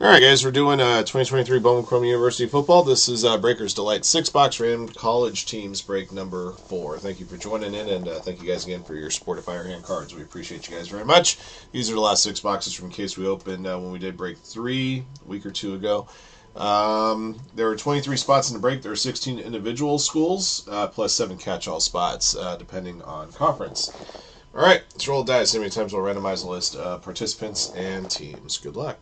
Alright guys, we're doing 2023 Bowman Chrome University Football. This is Breaker's Delight 6-Box Random College Teams break number 4. Thank you for joining in, and thank you guys again for your support of Firehand cards. We appreciate you guys very much. These are the last 6 boxes from Case we opened when we did break 3 a week or 2 ago. There were 23 spots in the break. There were 16 individual schools, plus 7 catch-all spots, depending on conference. Alright, let's roll the dice. How many times we'll randomize the list of participants and teams. Good luck.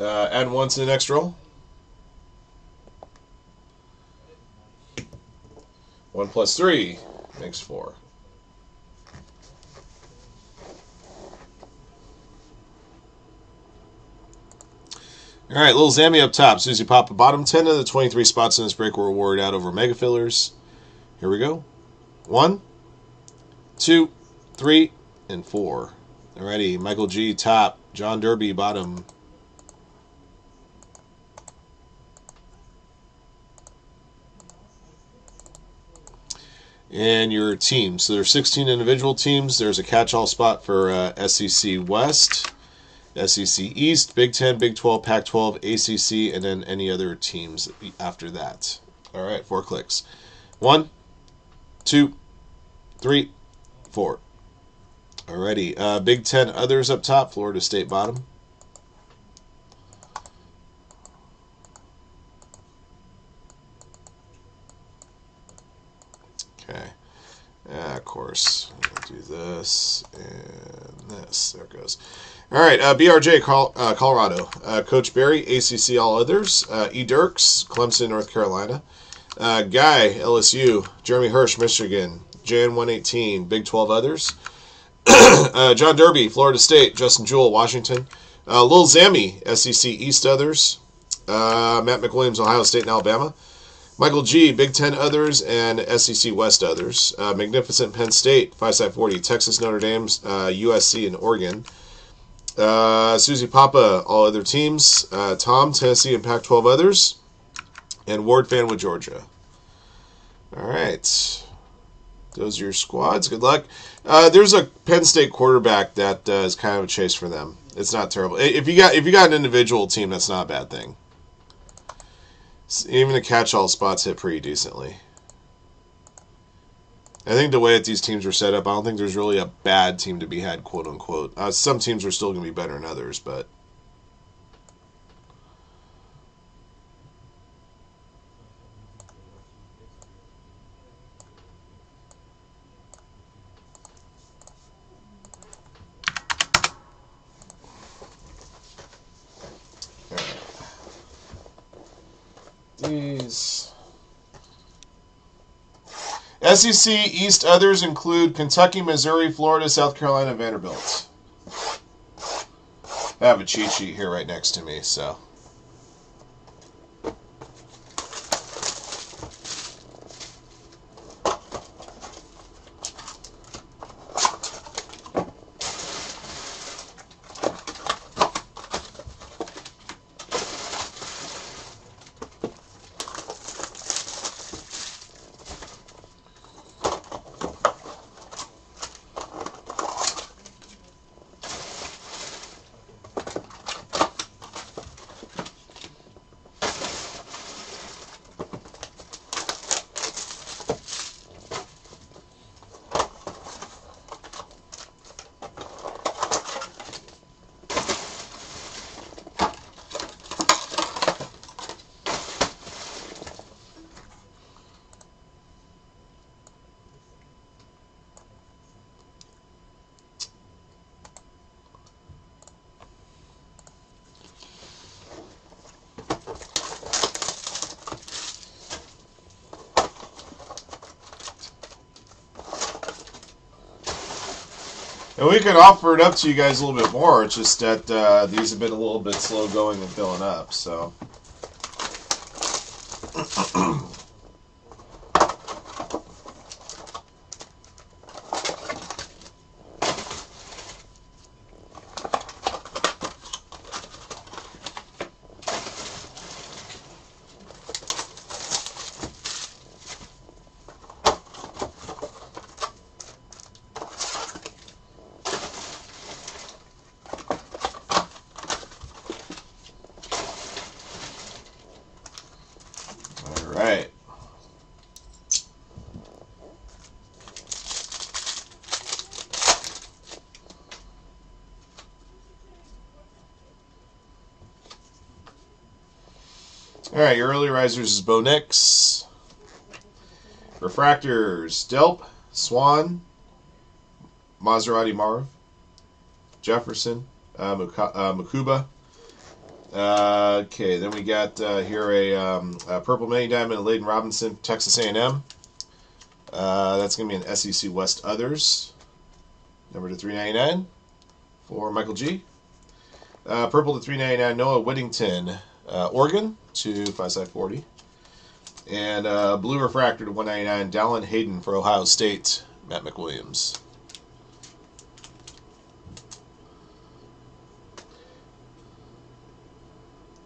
Add 1 to the next roll. 1 plus 3 makes 4. 1 Little Zammy up top. Susie Papa bottom. 10 of the 23 spots in this break were awarded out over mega fillers. Here we go. 1, 2, 3, and 4. Alrighty. Michael G top. John Derby bottom. And your team. So there's 16 individual teams. There's a catch-all spot for SEC West, SEC East, Big 10, Big 12, Pac-12, ACC, and then any other teams after that. All right, 4 clicks. 1, 2, 3, 4. Alrighty. Big 10 others up top. Florida State bottom. Of course, we'll do this and this. There it goes. All right, BRJ, Colorado. Coach Barry, ACC, all others. E. Dirks, Clemson, North Carolina. Guy, LSU. Jeremy Hirsch, Michigan. Jan 118, Big 12 others. John Derby, Florida State. Justin Jewell, Washington. Lil Zammy, SEC East others. Matt McWilliams, Ohio State and Alabama. Michael G, Big Ten others, and SEC West others. Magnificent Penn State, 5-side 40, Texas, Notre Dame, USC, and Oregon. Susie Papa, all other teams. Tom, Tennessee, and Pac-12 others. And Ward Fanwood, Georgia. All right. Those are your squads. Good luck. There's a Penn State quarterback that is kind of a chase for them. It's not terrible. If you got an individual team, that's not a bad thing. Even the catch-all spots hit pretty decently. I think the way that these teams are set up, I don't think there's really a bad team to be had, quote-unquote. Some teams are still going to be better than others, but... SEC East others include Kentucky, Missouri, Florida, South Carolina, Vanderbilt. I have a cheat sheet here right next to me, so. And we could offer it up to you guys a little bit more. It's just that these have been a little bit slow going and filling up, so. Alright, your early risers is Bo Nix. Refractors, Delp, Swan, Maserati Marv, Jefferson, Makuba. Okay, then we got here a Purple Mini Diamond, Layden Robinson, Texas A&M. That's going to be an SEC West Others. Number to 399 for Michael G. Purple to 399, Noah Whittington, Oregon to 5/40. And blue refractor to 199, Dallin Hayden for Ohio State, Matt McWilliams.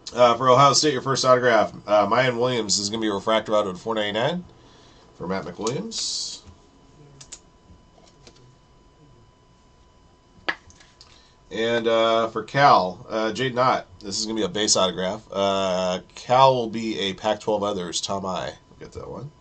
For Ohio State, your first autograph, Mayan Williams is going to be a refractor auto to 499 for Matt McWilliams. And for Cal, Jade Knott, this is going to be a base autograph. Cal will be a Pac-12 Others, Tom I. We'll get that one.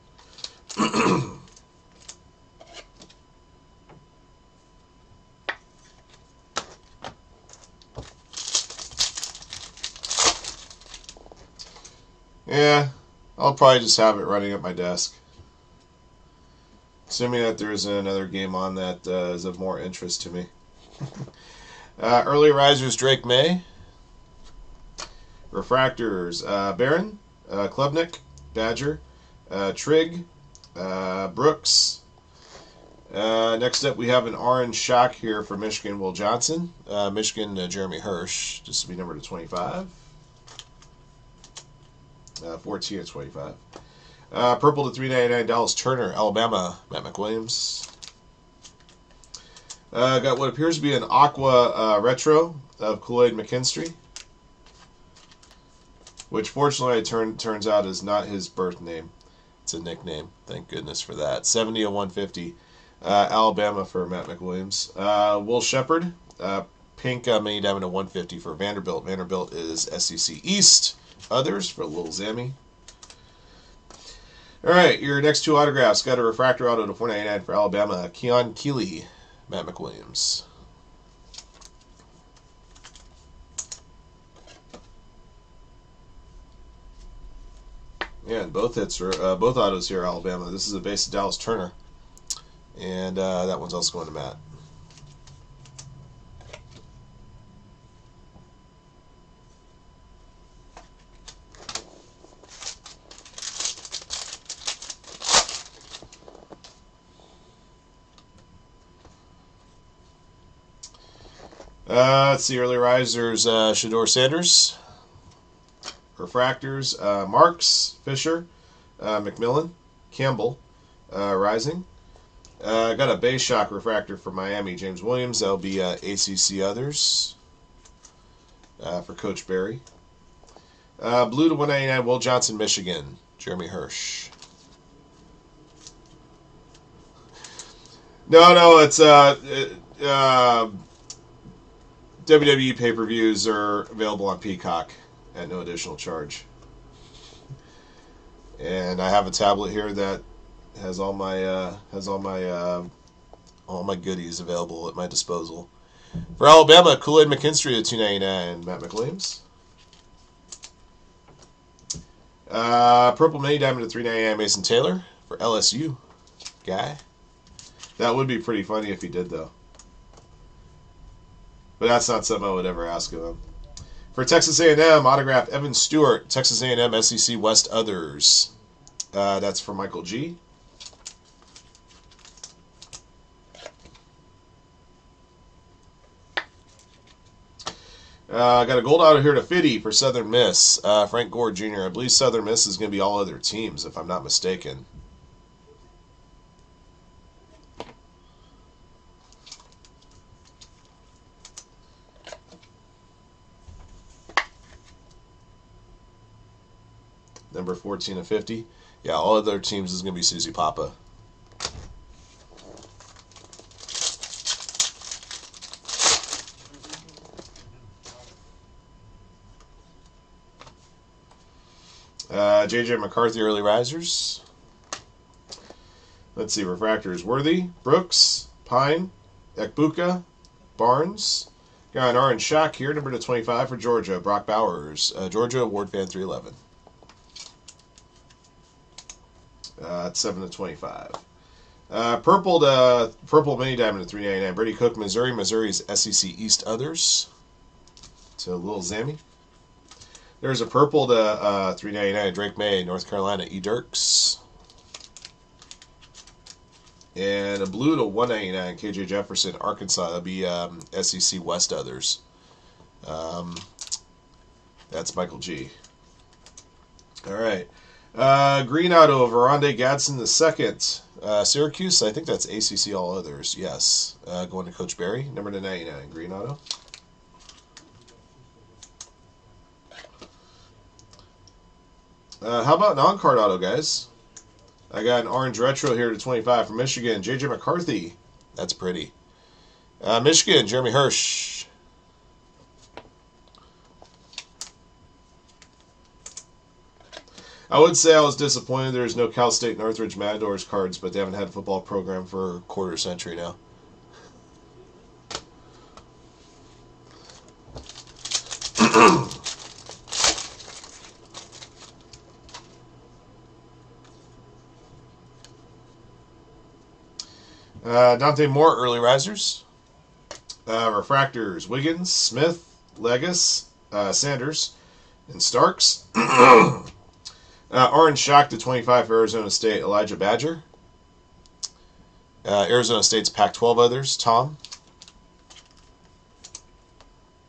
Yeah, I'll probably just have it running at my desk. Assuming that there isn't another game on that is of more interest to me. Early risers, Drake May. Refractors, Barron, Klubnik, Badger, Trigg, Brooks. Next up, we have an orange shock here for Michigan, Will Johnson. Michigan, Jeremy Hirsch. This will be number to 25. 14 to 25. Purple to 399, Dallas Turner, Alabama, Matt McWilliams. Got what appears to be an aqua retro of Kool-Aid McKinstry, which fortunately it turns out is not his birth name. It's a nickname. Thank goodness for that. 70 of 150, Alabama for Matt McWilliams. Will Shepard, pink mini diamond of 150 for Vanderbilt. Vanderbilt is SEC East. Others for Lil Zammy. All right, your next two autographs. Got a refractor auto to 499 for Alabama. Keon Keeley. Matt McWilliams. Yeah, and both hits are both autos here, Alabama. This is a base of Dallas Turner, and that one's also going to Matt. Let's see, early risers, Shador Sanders, refractors, Marks, Fisher, McMillan, Campbell, Rising. Got a base shock refractor for Miami, James Williams. That'll be ACC Others for Coach Barry. Blue to 199, Will Johnson, Michigan, Jeremy Hirsch. No, it's... WWE pay-per-views are available on Peacock at no additional charge. And I have a tablet here that has all my goodies available at my disposal. For Alabama, Kool-Aid McKinstry at 299, Matt McWilliams. Purple Mini Diamond at 399, Mason Taylor for LSU guy. That would be pretty funny if he did though. But that's not something I would ever ask of him. For Texas A&M, autograph Evan Stewart, Texas A&M SEC West Others. That's for Michael G. Got a gold auto here to 50 for Southern Miss, Frank Gore Jr. I believe Southern Miss is going to be all other teams, if I'm not mistaken. Number 14 of 50. Yeah, all other teams is going to be Susie Papa. JJ McCarthy, early risers. Let's see, refractors. Worthy, Brooks, Pine, Ekbuka, Barnes. Got an orange shock here, number 25 for Georgia. Brock Bowers, Georgia, Ward Fan 311. Martinez at 7/25. Purple to purple mini diamond to $3.99. Brady Cook, Missouri. Missouri's SEC East others. To Lil Zammy. There's a purple to $3.99. Drake May, North Carolina E Dirks. And a blue to $1.99. KJ Jefferson, Arkansas. That'll be SEC West others. That's Michael G. All right. Green auto, Veronde Gadsden II, Syracuse. I think that's ACC all others. Yes. Going to Coach Barry, number to $99. Green auto. How about non-card auto, guys? I got an orange retro here to $25 from Michigan. JJ McCarthy. That's pretty. Michigan, Jeremy Hirsch. I would say I was disappointed there's no Cal State Northridge Matadors cards, but they haven't had a football program for a quarter century now. Dante Moore, early risers. Refractors, Wiggins, Smith, Legas, Sanders, and Starks. Orange shock to $25 for Arizona State, Elijah Badger. Arizona State's Pac-12 others, Tom.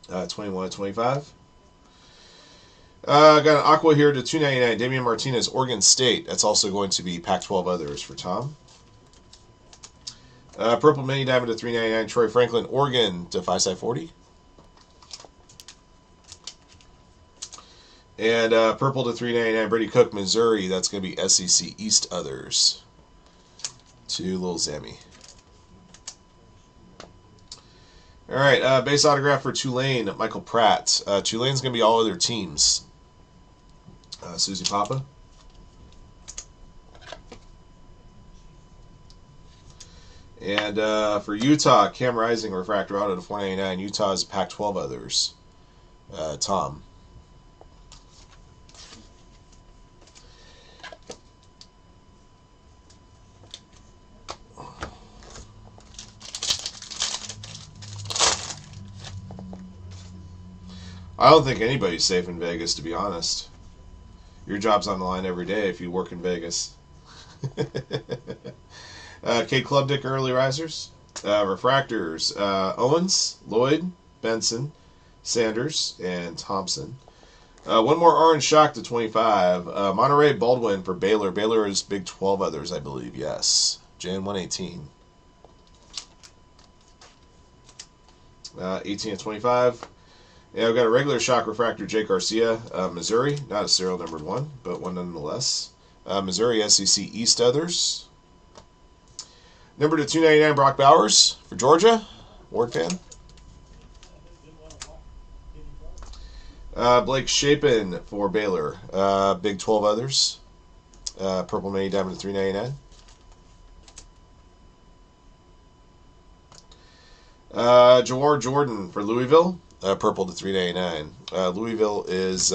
21 to $25. Got an aqua here to $2.99. Damian Martinez, Oregon State. That's also going to be Pac-12 others for Tom. Purple mini diamond to $3.99. Troy Franklin, Oregon to $5/40. And purple to $3.99, Brady Cook, Missouri. That's going to be SEC East others. To Lil Zammy. All right, base autograph for Tulane, Michael Pratt. Tulane's going to be all other teams. Susie Papa. And for Utah, Cam Rising, refractor auto to $4.99. Utah's Pac-12 others. Tom. I don't think anybody's safe in Vegas, to be honest. Your job's on the line every day if you work in Vegas. Klubnik, early risers. Refractors, Owens, Lloyd, Benson, Sanders, and Thompson. One more orange shock to $25. Monterey Baldwin for Baylor. Baylor is Big 12 others, I believe, yes. Jan 118. 18 to $25. Yeah, we've got a regular shock refractor, Jake Garcia, Missouri. Not a serial numbered one, but one nonetheless. Missouri SEC East others. Number to $2.99, Brock Bowers for Georgia. Ward fan. Blake Shapen for Baylor. Big 12 others. Purple mini diamond to $3.99. Jawar Jordan for Louisville. Purple to $3.99. Louisville is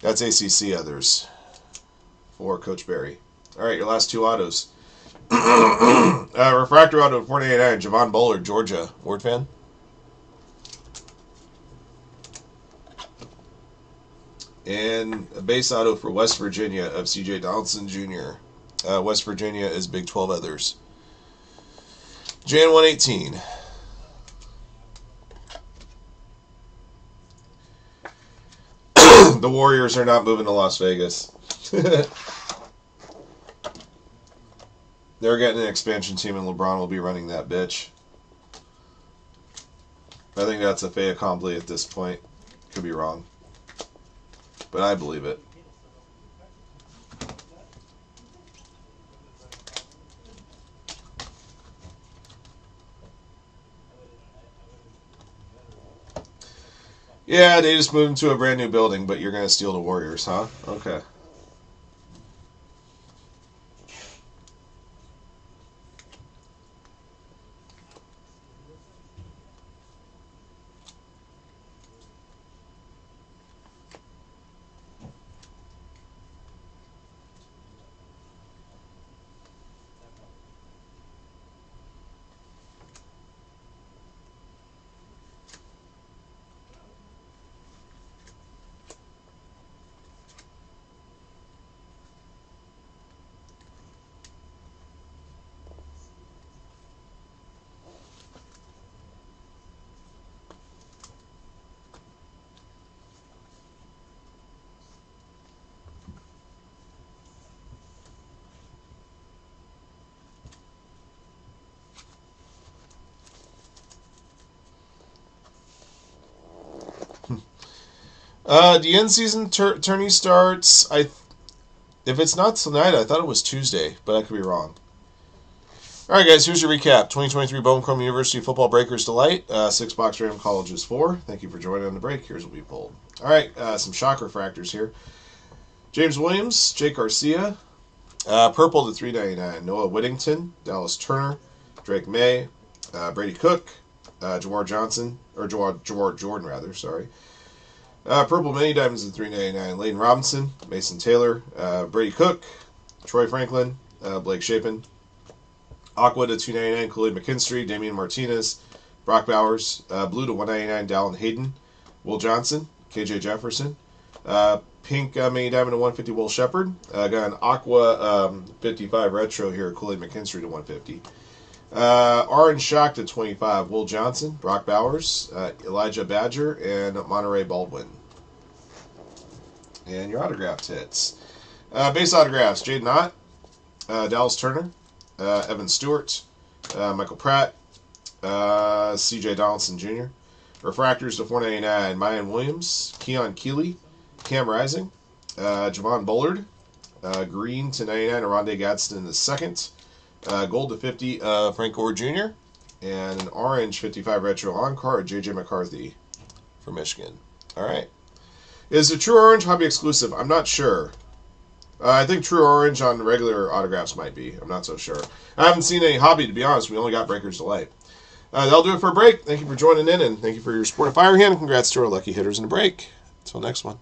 that's ACC others for Coach Barry. All right, your last two autos. Refractor auto to $4.99. Javon Bullard, Georgia. Ward fan. And a base auto for West Virginia of C.J. Donaldson Jr. West Virginia is Big 12 others. Jan 118. The Warriors are not moving to Las Vegas. They're getting an expansion team, and LeBron will be running that bitch. I think that's a fait accompli at this point. Could be wrong. But I believe it. Yeah, they just moved into a brand new building, but you're going to steal the Warriors, huh? Okay. The in-season tourney starts, if it's not tonight, I thought it was Tuesday, but I could be wrong. All right, guys, here's your recap. 2023 Bowman Chrome University Football Breakers Delight. 6-box random colleges 4. Thank you for joining on the break. Here's what we pulled. All right, some shock refractors here. James Williams, Jake Garcia, purple to 399. Noah Whittington, Dallas Turner, Drake May, Brady Cook, Jawar Jordan. Purple mini diamonds in 399. Layden Robinson, Mason Taylor, Brady Cook, Troy Franklin, Blake Shapen. Aqua to 299, Kool-Aid McKinstry, Damian Martinez, Brock Bowers, blue to 199, Dallin Hayden, Will Johnson, KJ Jefferson, pink mini diamond to 150, Will Shepard. Got an Aqua 55 retro here, Kool-Aid McKinstry to 150. Orange shock to 25, Will Johnson, Brock Bowers, Elijah Badger, and Monterey Baldwin. And your autograph hits. Base autographs, Jade Knott, Dallas Turner, Evan Stewart, Michael Pratt, C.J. Donaldson Jr. Refractors to 499, Mayan Williams, Keon Keeley, Cam Rising, Javon Bullard, green to 99, Aronde Gadsden II, gold to 50, Frank Gore Jr., and an orange 55 retro on card, JJ McCarthy for Michigan. All right. Is it True Orange hobby exclusive? I'm not sure. I think True Orange on regular autographs might be. I'm not so sure. I haven't seen any hobby, to be honest. We only got Breakers Delight. That'll do it for a break. Thank you for joining in, and thank you for your support of Firehand. Congrats to our lucky hitters in the break. Until next one.